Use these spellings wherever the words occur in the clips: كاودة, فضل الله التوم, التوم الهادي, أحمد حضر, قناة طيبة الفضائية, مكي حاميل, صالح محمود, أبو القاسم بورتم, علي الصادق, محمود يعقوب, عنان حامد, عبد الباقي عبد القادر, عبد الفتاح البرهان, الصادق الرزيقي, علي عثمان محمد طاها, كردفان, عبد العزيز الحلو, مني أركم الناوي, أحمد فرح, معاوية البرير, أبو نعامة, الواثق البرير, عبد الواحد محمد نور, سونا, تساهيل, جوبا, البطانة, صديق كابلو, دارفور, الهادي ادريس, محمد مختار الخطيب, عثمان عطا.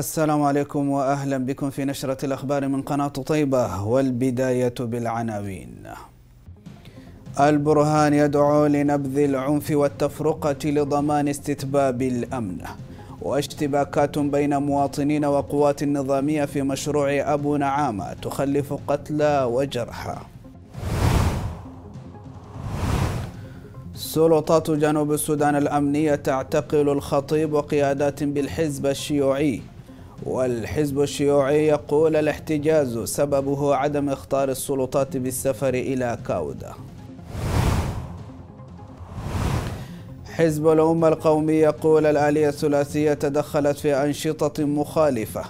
السلام عليكم وأهلا بكم في نشرة الأخبار من قناة طيبة، والبداية بالعناوين. البرهان يدعو لنبذ العنف والتفرقة لضمان استتباب الأمن. واشتباكات بين مواطنين وقوات نظامية في مشروع أبو نعامة تخلف قتلى وجرحى. سلطات جنوب السودان الأمنية تعتقل الخطيب وقيادات بالحزب الشيوعي، والحزب الشيوعي يقول الاحتجاز سببه عدم اختيار السلطات بالسفر إلى كاودة. حزب الأمة القومي يقول الآلية الثلاثية تدخلت في أنشطة مخالفة،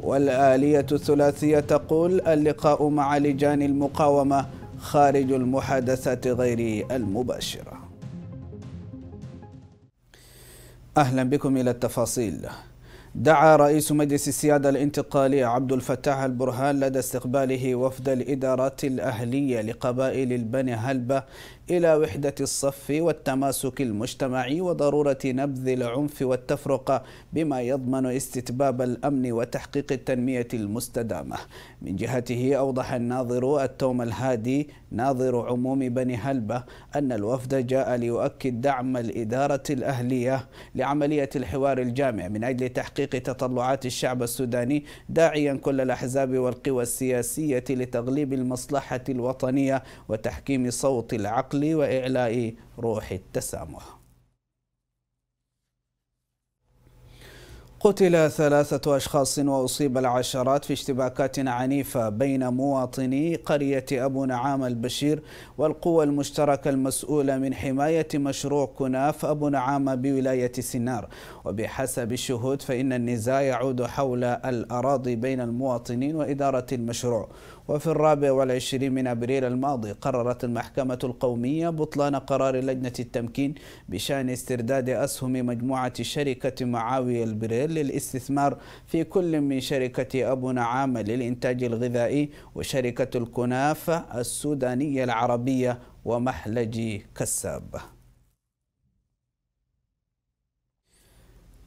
والآلية الثلاثية تقول اللقاء مع لجان المقاومة خارج المحادثات غير المباشرة. أهلا بكم إلى التفاصيل. دعا رئيس مجلس السيادة الانتقالي عبد الفتاح البرهان لدى استقباله وفد الإدارات الأهلية لقبائل البني هلبة إلى وحدة الصف والتماسك المجتمعي وضرورة نبذ العنف والتفرقة بما يضمن استتباب الأمن وتحقيق التنمية المستدامة. من جهته أوضح الناظر التوم الهادي ناظر عموم بني هلبة أن الوفد جاء ليؤكد دعم الإدارة الأهلية لعملية الحوار الجامع من أجل تحقيق تطلعات الشعب السوداني، داعيا كل الأحزاب والقوى السياسية لتغليب المصلحة الوطنية وتحكيم صوت العقل وإعلاء روح التسامح. قتل 3 أشخاص وأصيب العشرات في اشتباكات عنيفة بين مواطني قرية أبو نعامة البشير والقوى المشتركة المسؤولة من حماية مشروع كناف أبو نعامة بولاية سنار. وبحسب الشهود فإن النزاع يعود حول الأراضي بين المواطنين وإدارة المشروع. وفي 24 أبريل الماضي قررت المحكمة القومية بطلان قرار لجنة التمكين بشأن استرداد أسهم مجموعة شركة معاوية البرير للاستثمار في كل من شركة أبو نعامة للإنتاج الغذائي وشركة الكنافة السودانية العربية ومحلج كساب.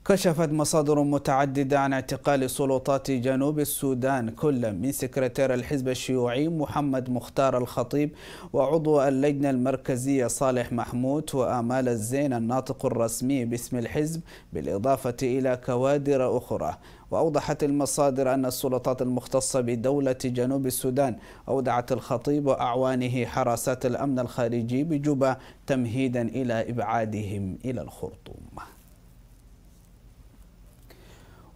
كشفت مصادر متعددة عن اعتقال سلطات جنوب السودان كل من سكرتير الحزب الشيوعي محمد مختار الخطيب وعضو اللجنة المركزية صالح محمود وآمال الزين الناطق الرسمي باسم الحزب، بالإضافة إلى كوادر أخرى. وأوضحت المصادر أن السلطات المختصة بدولة جنوب السودان أودعت الخطيب وأعوانه حراسات الأمن الخارجي بجوبا تمهيدا إلى إبعادهم إلى الخرطوم.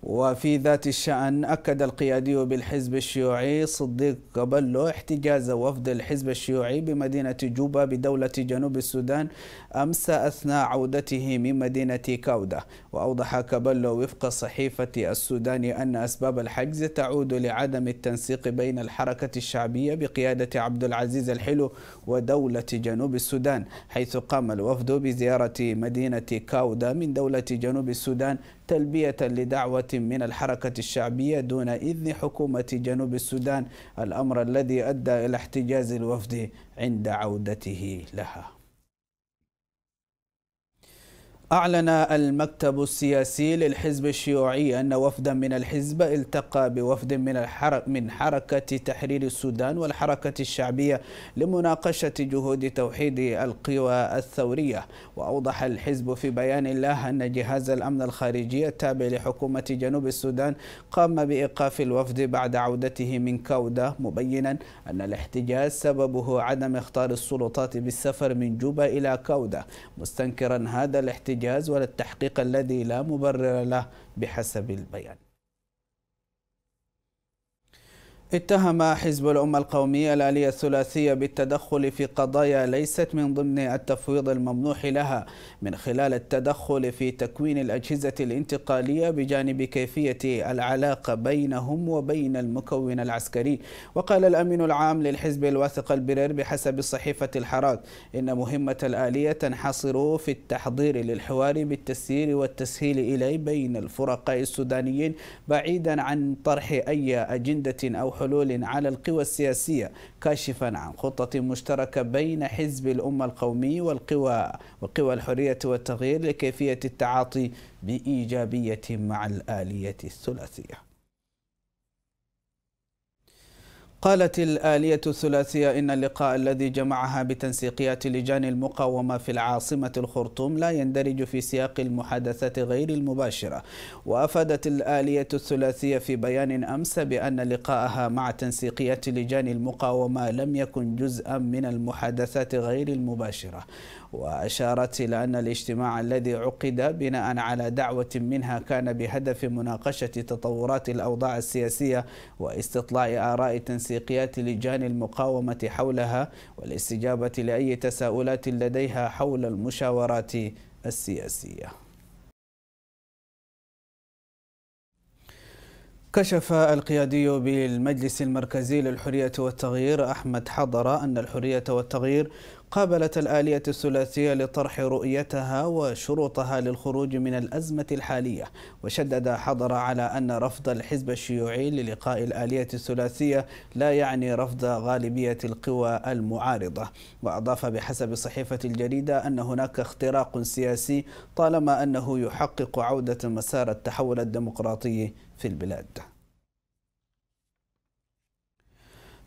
وفي ذات الشأن أكد القيادي بالحزب الشيوعي صديق كابلو احتجاز وفد الحزب الشيوعي بمدينة جوبا بدولة جنوب السودان أمس أثناء عودته من مدينة كاودة. وأوضح كابلو وفق صحيفة السوداني أن أسباب الحجز تعود لعدم التنسيق بين الحركة الشعبية بقيادة عبد العزيز الحلو ودولة جنوب السودان، حيث قام الوفد بزيارة مدينة كاودة من دولة جنوب السودان تلبية لدعوة من الحركة الشعبية دون إذن حكومة جنوب السودان، الأمر الذي أدى إلى احتجاز الوفد عند عودته لها. أعلن المكتب السياسي للحزب الشيوعي أن وفدا من الحزب التقى بوفد من حركة تحرير السودان والحركة الشعبية لمناقشة جهود توحيد القوى الثورية. وأوضح الحزب في بيان له أن جهاز الأمن الخارجي التابع لحكومة جنوب السودان قام بإيقاف الوفد بعد عودته من كاودة، مبينا أن الاحتجاز سببه عدم اختيار السلطات بالسفر من جوبا إلى كاودة، مستنكرا هذا الاحتجاز ولا التحقيق الذي لا مبرر له بحسب البيان. اتهم حزب الأمة القومية الآلية الثلاثية بالتدخل في قضايا ليست من ضمن التفويض الممنوح لها من خلال التدخل في تكوين الأجهزة الانتقالية، بجانب كيفية العلاقة بينهم وبين المكون العسكري. وقال الأمين العام للحزب الواثق البرير بحسب صحيفة الحراك إن مهمة الآلية تنحصر في التحضير للحوار بالتسيير والتسهيل إليه بين الفرقاء السودانيين، بعيدا عن طرح أي أجندة أو وحلول على القوى السياسية، كاشفا عن خطة مشتركة بين حزب الأمة القومي وقوى الحرية والتغيير لكيفية التعاطي بإيجابية مع الآلية الثلاثية. قالت الآلية الثلاثية إن اللقاء الذي جمعها بتنسيقيات لجان المقاومة في العاصمة الخرطوم لا يندرج في سياق المحادثات غير المباشرة. وأفادت الآلية الثلاثية في بيان أمس بأن لقاءها مع تنسيقيات لجان المقاومة لم يكن جزءا من المحادثات غير المباشرة، وأشارت إلى أن الاجتماع الذي عقد بناء على دعوة منها كان بهدف مناقشة تطورات الأوضاع السياسية واستطلاع آراء تنسيقيات لجان المقاومة حولها والاستجابة لأي تساؤلات لديها حول المشاورات السياسية. كشف القيادي بالمجلس المركزي للحرية والتغيير أحمد حضر أن الحرية والتغيير قابلت الآلية الثلاثية لطرح رؤيتها وشروطها للخروج من الأزمة الحالية. وشدد حضر على أن رفض الحزب الشيوعي للقاء الآلية الثلاثية لا يعني رفض غالبية القوى المعارضة. وأضاف بحسب صحيفة الجريدة أن هناك اختراق سياسي طالما أنه يحقق عودة مسار التحول الديمقراطي في البلاد.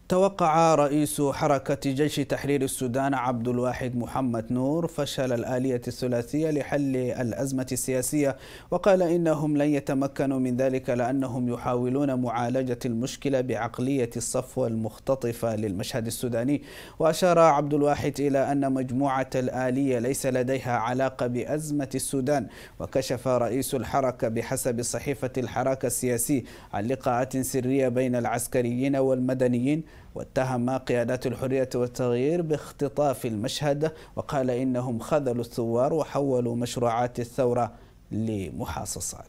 توقع رئيس حركة جيش تحرير السودان عبد الواحد محمد نور فشل الآلية الثلاثية لحل الأزمة السياسية، وقال إنهم لن يتمكنوا من ذلك لأنهم يحاولون معالجة المشكلة بعقلية الصفوة المختطفة للمشهد السوداني. وأشار عبد الواحد إلى أن مجموعة الآلية ليس لديها علاقة بأزمة السودان. وكشف رئيس الحركة بحسب صحيفة الحراك السياسي عن لقاءات سرية بين العسكريين والمدنيين، واتهم قيادات الحرية والتغيير باختطاف المشهد، وقال إنهم خذلوا الثوار وحولوا مشروعات الثورة لمحاصصات.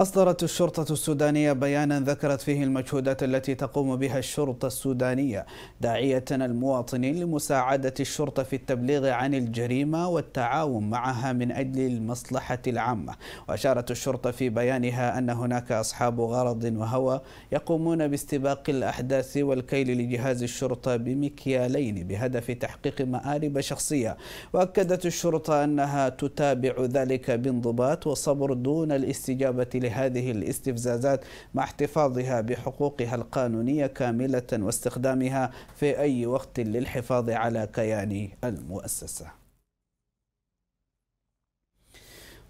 أصدرت الشرطة السودانية بيانا ذكرت فيه المجهودات التي تقوم بها الشرطة السودانية، داعية المواطنين لمساعدة الشرطة في التبليغ عن الجريمة والتعاون معها من أجل المصلحة العامة. وأشارت الشرطة في بيانها أن هناك أصحاب غرض وهوى يقومون باستباق الأحداث والكيل لجهاز الشرطة بمكيالين بهدف تحقيق مآرب شخصية. وأكدت الشرطة أنها تتابع ذلك بانضباط وصبر دون الاستجابة لهذه الاستفزازات، مع احتفاظها بحقوقها القانونية كاملة واستخدامها في أي وقت للحفاظ على كيان المؤسسة.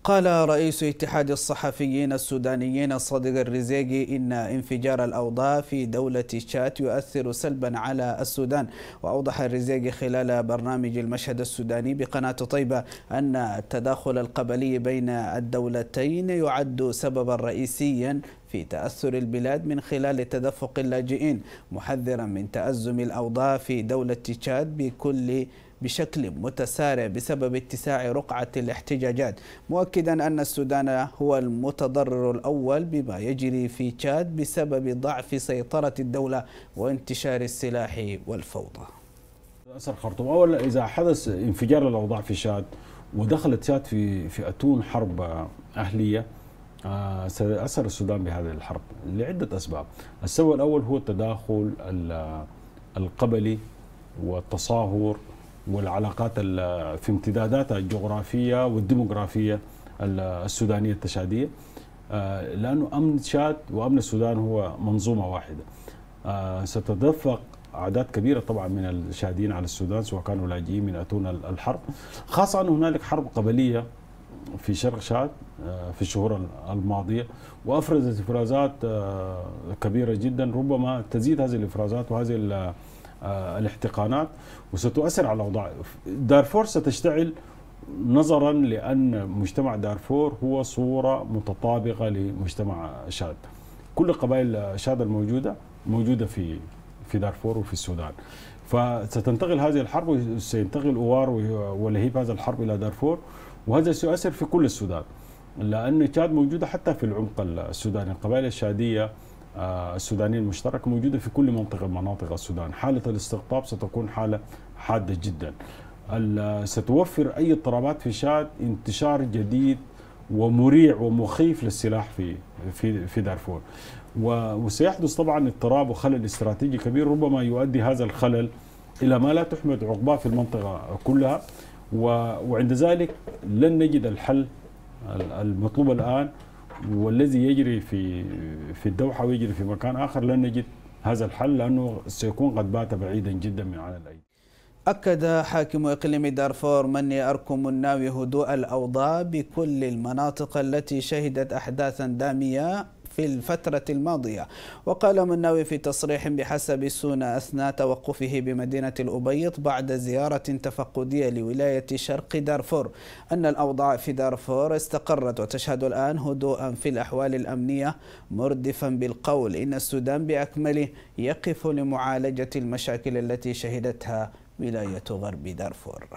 قال رئيس اتحاد الصحفيين السودانيين الصادق الرزيقي إن انفجار الأوضاع في دولة تشاد يؤثر سلبا على السودان. وأوضح الرزيقي خلال برنامج المشهد السوداني بقناة طيبة أن التداخل القبلي بين الدولتين يعد سببا رئيسيا في تأثر البلاد من خلال تدفق اللاجئين، محذرا من تأزم الأوضاع في دولة تشاد بشكل متسارع بسبب اتساع رقعة الاحتجاجات، مؤكدا أن السودان هو المتضرر الأول بما يجري في تشاد بسبب ضعف سيطرة الدولة وانتشار السلاح والفوضى. أثر خرطوم، أولا إذا حدث انفجار الأوضاع في تشاد ودخلت تشاد في أتون حرب أهلية، سيأثر السودان بهذه الحرب لعدة أسباب. السبب الأول هو التداخل القبلي والتصاهر والعلاقات في امتداداتها الجغرافية والديموغرافية السودانية التشادية، لأنه أمن تشاد وأمن السودان هو منظومة واحدة. ستتدفق أعداد كبيرة طبعا من الشاديين على السودان سواء كانوا لاجئين من أتون الحرب، خاصة أن هنالك حرب قبلية في شرق شاد في الشهور الماضية وأفرزت إفرازات كبيرة جدا ربما تزيد هذه الإفرازات وهذه الاحتقانات وستؤثر على الأوضاع. دارفور ستشتعل نظرا لأن مجتمع دارفور هو صورة متطابقة لمجتمع شاد، كل قبائل شاد الموجودة موجودة في دارفور وفي السودان، فستنتقل هذه الحرب وسينتقل أوار ولهيب هذا الحرب إلى دارفور، وهذا سيؤثر في كل السودان لأن شاد موجودة حتى في العمق السوداني. القبائل الشادية السوداني المشترك موجودة في كل منطقة من مناطق السودان. حالة الاستقطاب ستكون حالة حادة جدا. ستوفر أي اضطرابات في شاد انتشار جديد ومريع ومخيف للسلاح في دارفور. وسيحدث طبعا اضطراب وخلل استراتيجي كبير، ربما يؤدي هذا الخلل إلى ما لا تحمد عقباه في المنطقة كلها، وعند ذلك لن نجد الحل المطلوب الآن، والذي يجري في الدوحة ويجري في مكان آخر لن نجد هذا الحل، لأنه سيكون قد بات بعيدا جدا من على الأيدي. أكد حاكم إقليم دارفور مني أركم الناوي هدوء الأوضاع بكل المناطق التي شهدت أحداثا دامية في الفترة الماضية. وقال مناوي في تصريح بحسب سونا أثناء توقفه بمدينة الأبيض بعد زيارة تفقدية لولاية شرق دارفور أن الأوضاع في دارفور استقرت وتشهد الآن هدوءا في الأحوال الأمنية، مردفا بالقول إن السودان بأكمله يقف لمعالجة المشاكل التي شهدتها ولاية غرب دارفور.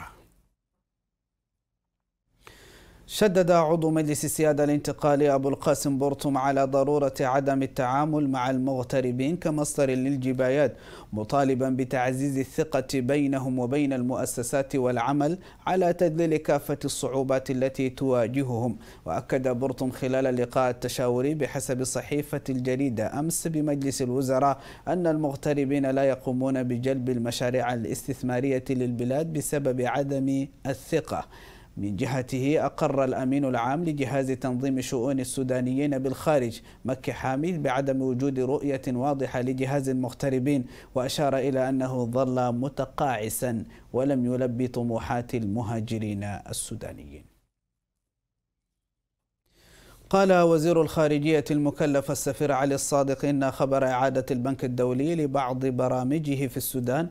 شدد عضو مجلس السيادة الانتقالي أبو القاسم بورتم على ضرورة عدم التعامل مع المغتربين كمصدر للجبايات، مطالبا بتعزيز الثقة بينهم وبين المؤسسات والعمل على تذليل كافة الصعوبات التي تواجههم. وأكد بورتم خلال اللقاء التشاوري بحسب صحيفة الجريدة أمس بمجلس الوزراء أن المغتربين لا يقومون بجلب المشاريع الاستثمارية للبلاد بسبب عدم الثقة. من جهته أقر الأمين العام لجهاز تنظيم شؤون السودانيين بالخارج مكي حاميل بعدم وجود رؤية واضحة لجهاز المغتربين، وأشار إلى أنه ظل متقاعسا ولم يلبي طموحات المهاجرين السودانيين. قال وزير الخارجية المكلف السفير علي الصادق إن خبر إعادة البنك الدولي لبعض برامجه في السودان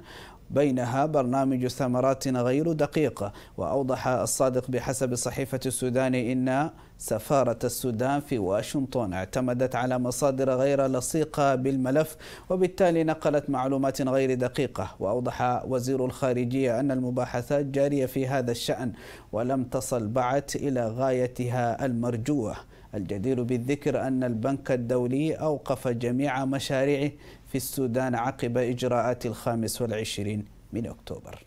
بينها برنامج ثمرات غير دقيقة. وأوضح الصادق بحسب صحيفة السودان إن سفارة السودان في واشنطن اعتمدت على مصادر غير لصيقة بالملف، وبالتالي نقلت معلومات غير دقيقة. وأوضح وزير الخارجية أن المباحثات جارية في هذا الشأن ولم تصل بعد إلى غايتها المرجوة. الجدير بالذكر أن البنك الدولي أوقف جميع مشاريعه في السودان عقب إجراءات 25 من أكتوبر.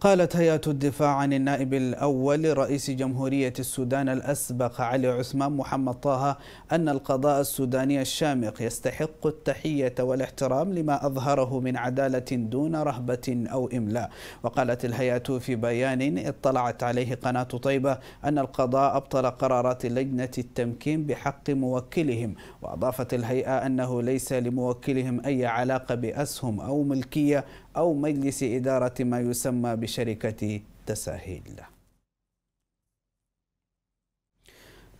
قالت هيئة الدفاع عن النائب الأول لرئيس جمهورية السودان الأسبق علي عثمان محمد طاها أن القضاء السوداني الشامخ يستحق التحية والاحترام لما أظهره من عدالة دون رهبة أو إملاء. وقالت الهيئة في بيان اطلعت عليه قناة طيبة أن القضاء أبطل قرارات لجنة التمكين بحق موكلهم. وأضافت الهيئة أنه ليس لموكلهم أي علاقة بأسهم أو ملكية أو مجلس إدارة ما يسمى بشركة تساهيل.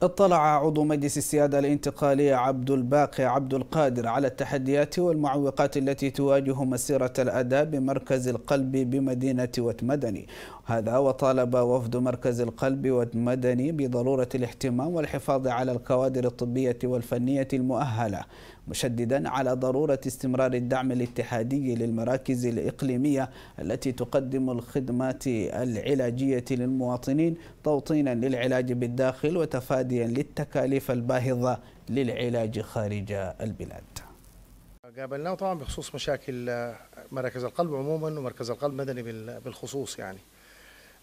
اطلع عضو مجلس السيادة الانتقالي عبد الباقي عبد القادر على التحديات والمعوقات التي تواجه مسيرة الأداء بمركز القلب بمدينة وتمدني. هذا وطالب وفد مركز القلب وتمدني بضرورة الاهتمام والحفاظ على الكوادر الطبية والفنية المؤهلة، مشددا على ضرورة استمرار الدعم الاتحادي للمراكز الإقليمية التي تقدم الخدمات العلاجية للمواطنين، توطينا للعلاج بالداخل وتفاديا للتكاليف الباهظة للعلاج خارج البلاد. قابلناه طبعا بخصوص مشاكل مراكز القلب عموما ومركز القلب مدني بالخصوص. يعني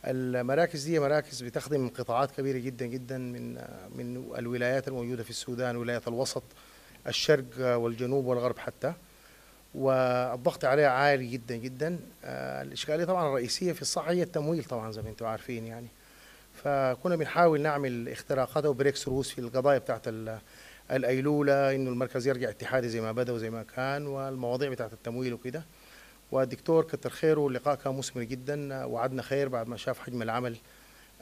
المراكز دي مراكز بتخدم قطاعات كبيرة جدا جدا من الولايات الموجودة في السودان، ولايات الوسط الشرق والجنوب والغرب حتى، والضغط عليها عالي جدا جدا. الإشكالية طبعا الرئيسية في الصحة هي التمويل طبعا زي ما انتم عارفين يعني، فكنا بنحاول نعمل اختراقات او بريك ثروز في القضايا بتاعت الأيلولة، انه المركز يرجع اتحادي زي ما بدا وزي ما كان، والمواضيع بتاعت التمويل وكده. والدكتور كتر خيره اللقاء كان مثمر جدا، وعدنا خير بعد ما شاف حجم العمل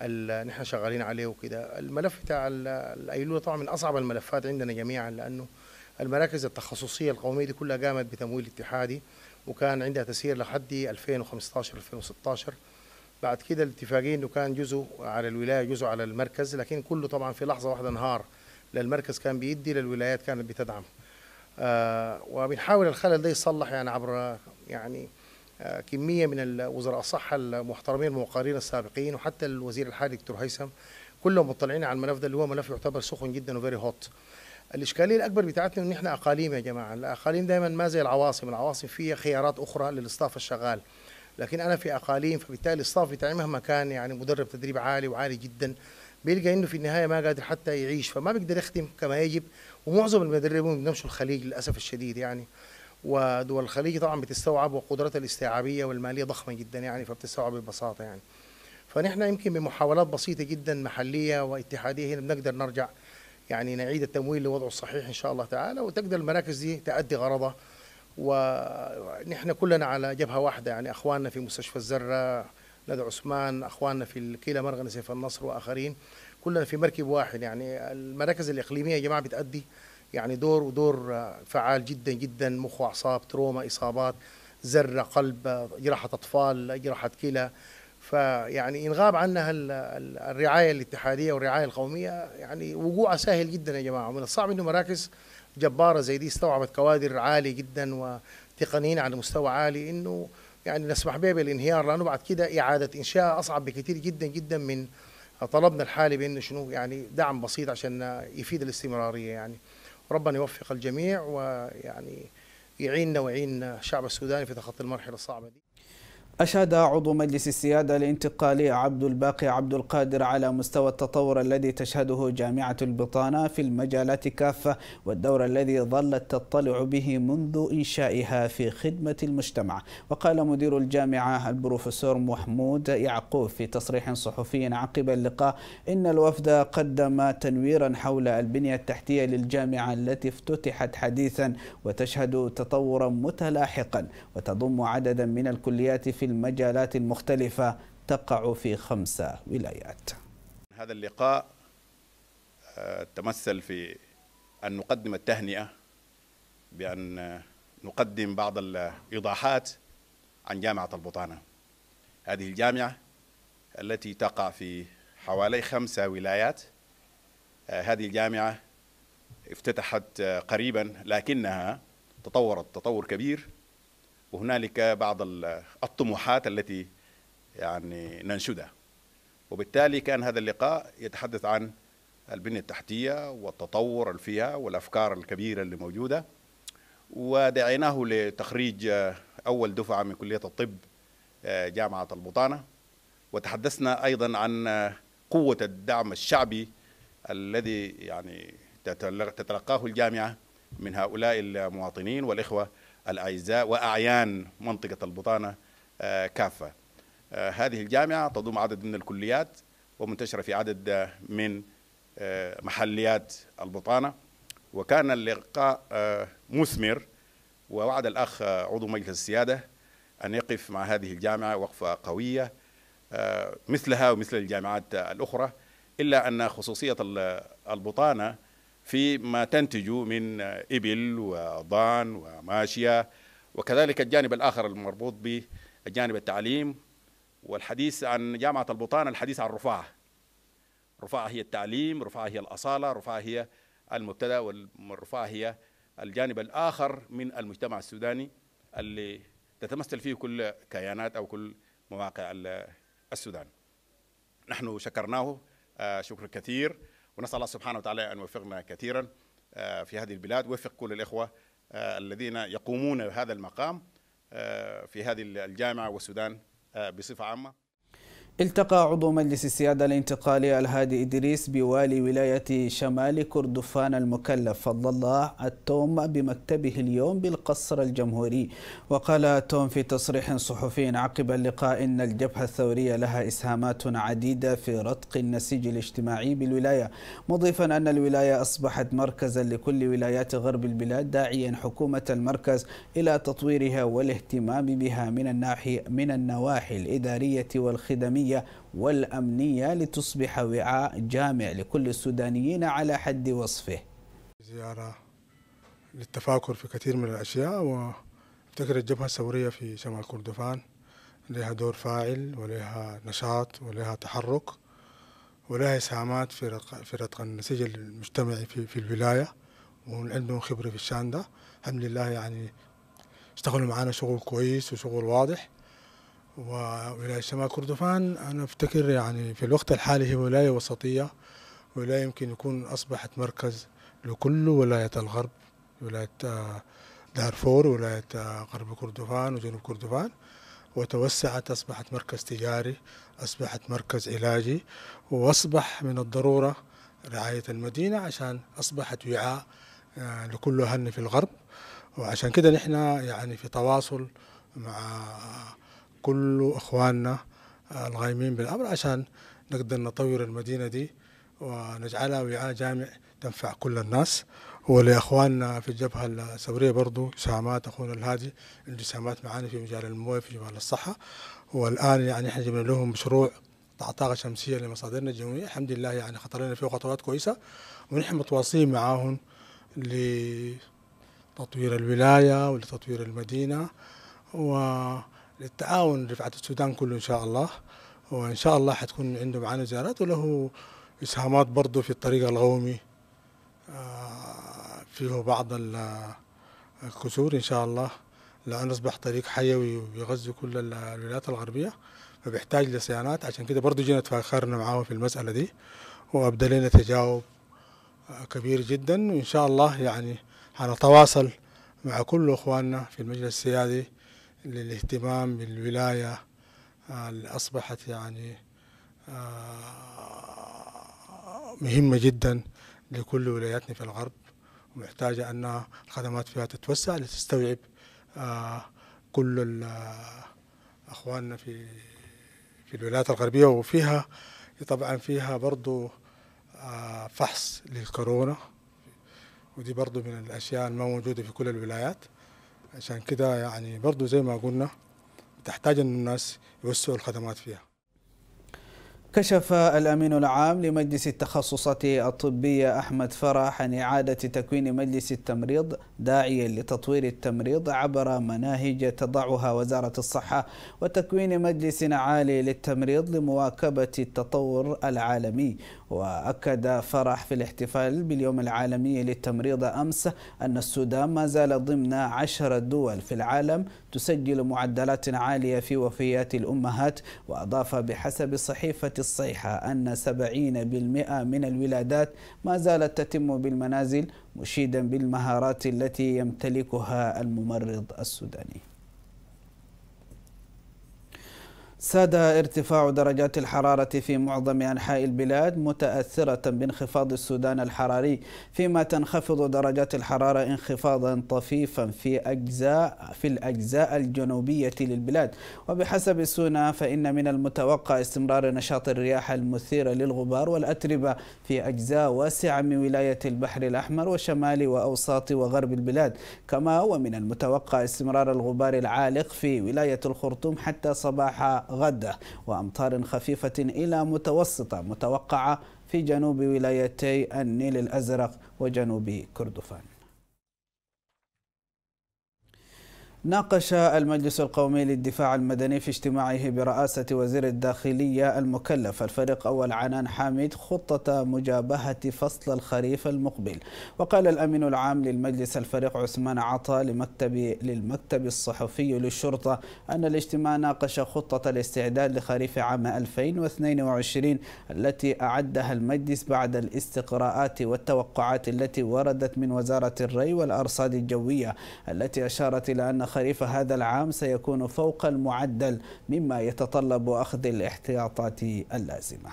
اللي نحن شغالين عليه وكده. الملف بتاع الأيلولة طبعا من أصعب الملفات عندنا جميعا، لأنه المراكز التخصصية القومية دي كلها قامت بتمويل اتحادي، وكان عندها تسيير لحد 2015 2016. بعد كده الاتفاقية انه كان جزء على الولاية جزء على المركز، لكن كله طبعا في لحظة واحدة انهار. للمركز كان بيدي، للولايات كانت بتدعم. وبنحاول الخلل ده يصلح يعني عبر يعني كمية من وزراء الصحة المحترمين الموقرين السابقين، وحتى الوزير الحالي دكتور هيثم، كلهم مطلعين على الملف ده اللي هو ملف يعتبر سخن جدا وفيري هوت. الإشكالية الأكبر بتاعتنا إن إحنا أقاليم يا جماعة، الأقاليم دايما ما زي العواصم، العواصم فيها خيارات أخرى للإصطاف الشغال. لكن انا في اقاليم، فبالتالي الصف بتاعي مهما كان يعني مدرب تدريب عالي وعالي جدا بيلقى انه في النهايه ما قادر حتى يعيش، فما بيقدر يخدم كما يجب. ومعظم المدربين بيمشوا الخليج للاسف الشديد يعني، ودول الخليج طبعا بتستوعب وقدرتها الاستيعابيه والماليه ضخمه جدا يعني، فبتستوعب ببساطه يعني. فنحن يمكن بمحاولات بسيطه جدا محليه واتحاديه هنا بنقدر نرجع يعني نعيد التمويل لوضعه الصحيح ان شاء الله تعالى، وتقدر المراكز دي تؤدي غرضها. ونحن كلنا على جبهه واحده يعني، اخواننا في مستشفى الزره، نادي عثمان، اخواننا في الكيلة مرغنة، سيف النصر، واخرين، كلنا في مركب واحد يعني. المراكز الاقليميه يا جماعه بتأدي يعني دور، ودور فعال جدا جدا، مخ واعصاب، تروما، اصابات، زره، قلب، جراحه اطفال، جراحه كلى، فيعني ان غاب عنها الرعايه الاتحاديه والرعايه القوميه يعني وقوعها سهل جدا يا جماعه. من الصعب انه مراكز جباره زي دي استوعبت كوادر عاليه جدا وتقنيين على مستوى عالي انه يعني نسمح بها بالانهيار، لانه بعد كده اعاده انشاء اصعب بكثير جدا جدا من طلبنا الحالي بانه شنو يعني دعم بسيط عشان يفيد الاستمراريه يعني. ربنا يوفق الجميع ويعني يعيننا ويعين الشعب السوداني في تخطي المرحله الصعبه دي. أشاد عضو مجلس السيادة الانتقالي عبد الباقي عبد القادر على مستوى التطور الذي تشهده جامعة البطانة في المجالات كافة، والدور الذي ظلت تطلع به منذ إنشائها في خدمة المجتمع. وقال مدير الجامعة البروفيسور محمود يعقوب في تصريح صحفي عقب اللقاء إن الوفد قدم تنويرا حول البنية التحتية للجامعة التي افتتحت حديثا وتشهد تطورا متلاحقا وتضم عددا من الكليات في المجالات المختلفة تقع في 5 ولايات. هذا اللقاء تمثل في أن نقدم التهنئة بأن نقدم بعض الإيضاحات عن جامعة البطانة. هذه الجامعة التي تقع في حوالي 5 ولايات، هذه الجامعة افتتحت قريبا لكنها تطورت تطور كبير، وهنالك بعض الطموحات التي يعني ننشدها، وبالتالي كان هذا اللقاء يتحدث عن البنية التحتية والتطور اللي فيها والأفكار الكبيرة اللي موجودة. ودعيناه لتخريج أول دفعة من كلية الطب جامعة البطانة، وتحدثنا أيضا عن قوة الدعم الشعبي الذي يعني تتلقاه الجامعة من هؤلاء المواطنين والإخوة الأعزاء وأعيان منطقة البطانة كافة. هذه الجامعة تضم عدد من الكليات ومنتشرة في عدد من محليات البطانة، وكان اللقاء مثمر، ووعد الأخ عضو مجلس السيادة أن يقف مع هذه الجامعة وقفة قوية مثلها ومثل الجامعات الأخرى، إلا أن خصوصية البطانة في ما تنتج من إبل وضان وماشية، وكذلك الجانب الآخر المربوط بالجانب التعليم. والحديث عن جامعة البطانة الحديث عن رفاعة، رفاعة هي التعليم، رفاعة هي الأصالة، رفاعة هي المبتدأ، والرفاعة هي الجانب الآخر من المجتمع السوداني اللي تتمثل فيه كل كيانات أو كل مواقع السودان. نحن شكرناه شكر كثير، ونسأل الله سبحانه وتعالى أن يوفقنا كثيرا في هذه البلاد، ويوفق كل الإخوة الذين يقومون بهذا المقام في هذه الجامعة والسودان بصفة عامة. التقى عضو مجلس السيادة الانتقالي الهادي ادريس بوالي ولاية شمال كردفان المكلف فضل الله التوم بمكتبه اليوم بالقصر الجمهوري. وقال توم في تصريح صحفي عقب اللقاء ان الجبهة الثورية لها اسهامات عديدة في رتق النسيج الاجتماعي بالولاية، مضيفا ان الولاية اصبحت مركزا لكل ولايات غرب البلاد، داعيا حكومة المركز الى تطويرها والاهتمام بها من النواحي الادارية والخدمية والأمنية لتصبح وعاء جامع لكل السودانيين على حد وصفه. زيارة للتفاكر في كثير من الأشياء، وافتكر الجبهة الثورية في شمال كردفان لها دور فاعل ولها نشاط ولها تحرك ولها إسهامات في رتق النسيج المجتمعي في الولاية، وعندهم خبرة في الشأن ده. الحمد لله يعني اشتغلوا معنا شغل كويس وشغل واضح. وولاية شمال كردفان أنا أفتكر يعني في الوقت الحالي هي ولاية وسطية، ولاية يمكن يكون أصبحت مركز لكل ولاية الغرب، ولاية دارفور، ولاية غرب كردفان وجنوب كردفان، وتوسعت، أصبحت مركز تجاري، أصبحت مركز علاجي، وأصبح من الضرورة رعاية المدينة عشان أصبحت وعاء لكل أهلنا في الغرب. وعشان كده نحن يعني في تواصل مع كل أخواننا الغايمين بالأمر عشان نقدر نطور المدينة دي ونجعلها وعاء جامع تنفع كل الناس. ولإخواننا في الجبهة الثورية برضو جسامات، أخونا الهادي عنده جسامات معانا في مجال المويه في مجال الصحة، والآن يعني احنا جبنا لهم مشروع طاقة شمسية لمصادرنا الجوية، الحمد لله يعني خطرنا فيه خطوات كويسة، ونحن متواصلين معاهم لتطوير الولاية ولتطوير المدينة وللتعاون رفعة السودان كله إن شاء الله. وإن شاء الله حتكون عنده معانا زيارات، وله إسهامات برضو في الطريق القومي فيه بعض الكسور إن شاء الله، لأن أصبح طريق حيوي ويغذي كل الولايات الغربية فبيحتاج لصيانات. عشان كده برضو جينا تفاخرنا معاه في المسألة دي، وأبدى لنا تجاوب كبير جدا، وإن شاء الله يعني هنتواصل مع كل إخواننا في المجلس السيادي للاهتمام بالولاية اللي أصبحت يعني مهمة جدا لكل ولاياتنا في الغرب، ومحتاجة أن الخدمات فيها تتوسع لتستوعب كل أخواننا في الولايات الغربية. وفيها طبعا فيها برضو فحص للكورونا، ودي برضو من الأشياء الما موجودة في كل الولايات. عشان كده يعني برضو زي ما قلنا تحتاج أن الناس يوسعوا الخدمات فيها. كشف الأمين العام لمجلس التخصصات الطبية أحمد فرح عن إعادة تكوين مجلس التمريض، داعيا لتطوير التمريض عبر مناهج تضعها وزارة الصحة وتكوين مجلس عالي للتمريض لمواكبة التطور العالمي. وأكد فرح في الاحتفال باليوم العالمي للتمريض أمس أن السودان ما زال ضمن 10 دول في العالم تسجل معدلات عالية في وفيات الأمهات. وأضاف بحسب صحيفة الصيحة أن 70% من الولادات ما زالت تتم بالمنازل، مشيدا بالمهارات التي يمتلكها الممرض السوداني. ساد ارتفاع درجات الحرارة في معظم أنحاء البلاد متأثرة بانخفاض السودان الحراري، فيما تنخفض درجات الحرارة انخفاضا طفيفا في الأجزاء الجنوبية للبلاد. وبحسب سونا فإن من المتوقع استمرار نشاط الرياح المثيرة للغبار والأتربة في أجزاء واسعة من ولاية البحر الأحمر وشمال وأوساط وغرب البلاد، كما ومن المتوقع استمرار الغبار العالق في ولاية الخرطوم حتى صباح غدا، وأمطار خفيفة إلى متوسطة متوقعة في جنوب ولايتي النيل الأزرق وجنوب كردفان. ناقش المجلس القومي للدفاع المدني في اجتماعه برئاسة وزير الداخلية المكلف الفريق أول عنان حامد خطة مجابهة فصل الخريف المقبل. وقال الأمين العام للمجلس الفريق عثمان عطا للمكتب الصحفي للشرطة أن الاجتماع ناقش خطة الاستعداد لخريف عام 2022 التي أعدها المجلس بعد الاستقراءات والتوقعات التي وردت من وزارة الري والأرصاد الجوية، التي أشارت إلى أن خريف هذا العام سيكون فوق المعدل، مما يتطلب أخذ الاحتياطات اللازمة.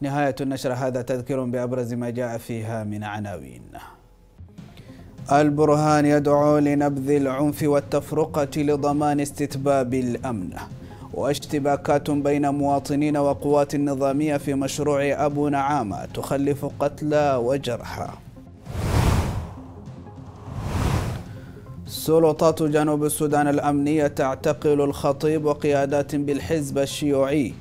نهاية النشر هذا تذكير بأبرز ما جاء فيها من عناوين. البرهان يدعو لنبذ العنف والتفرقة لضمان استتباب الأمن. واشتباكات بين مواطنين وقوات نظامية في مشروع أبو نعامة تخلف قتلى وجرحى. سلطات جنوب السودان الأمنية تعتقل الخطيب وقيادات بالحزب الشيوعي.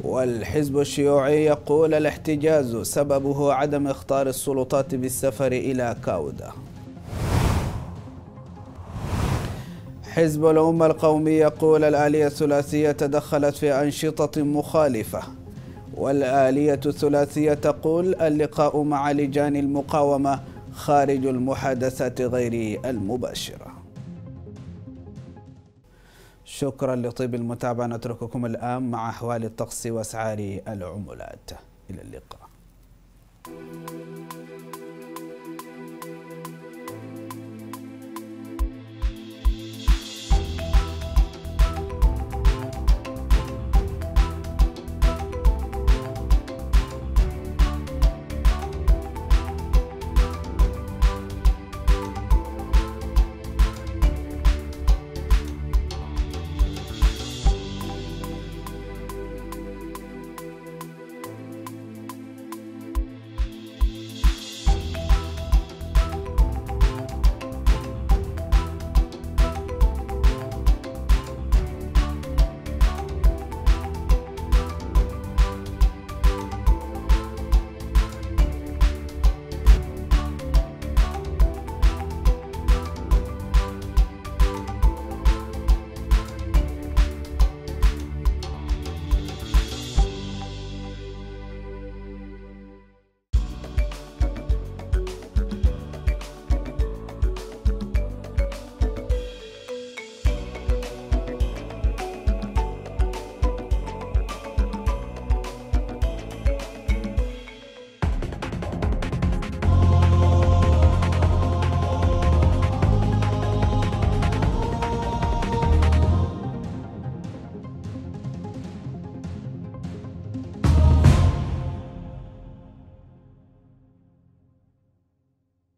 والحزب الشيوعي يقول الاحتجاز سببه عدم اختيار السلطات بالسفر إلى كاودة. حزب الأمة القومي يقول الآلية الثلاثية تدخلت في أنشطة مخالفة. والآلية الثلاثية تقول اللقاء مع لجان المقاومة خارج المحادثات غير المباشرة. شكرا لطيب المتابعة، نترككم الآن مع أحوال الطقس وأسعار العملات. إلى اللقاء.